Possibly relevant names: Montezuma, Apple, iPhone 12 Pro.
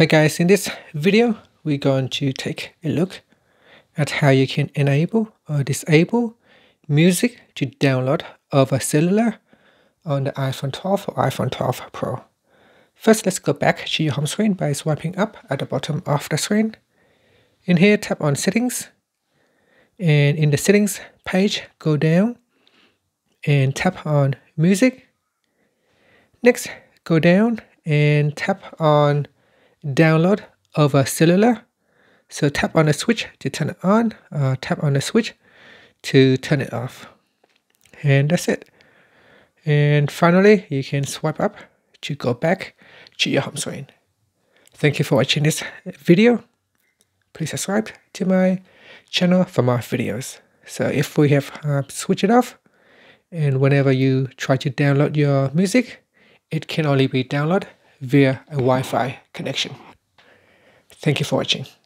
Hi guys, in this video we're going to take a look at how you can enable or disable music to download over cellular on the iPhone 12 or iPhone 12 Pro. First, let's go back to your home screen by swiping up at the bottom of the screen. In here, tap on Settings, and in the Settings page, go down and tap on Music. Next, go down and tap on Download over cellular. So tap on the switch to turn it on, tap on the switch to turn it off. And that's it. And finally, you can swipe up to go back to your home screen. Thank you for watching this video. Please subscribe to my channel for more videos. So if we have switched it off, and whenever you try to download your music, it can only be downloaded via a Wi-Fi connection. Thank you for watching.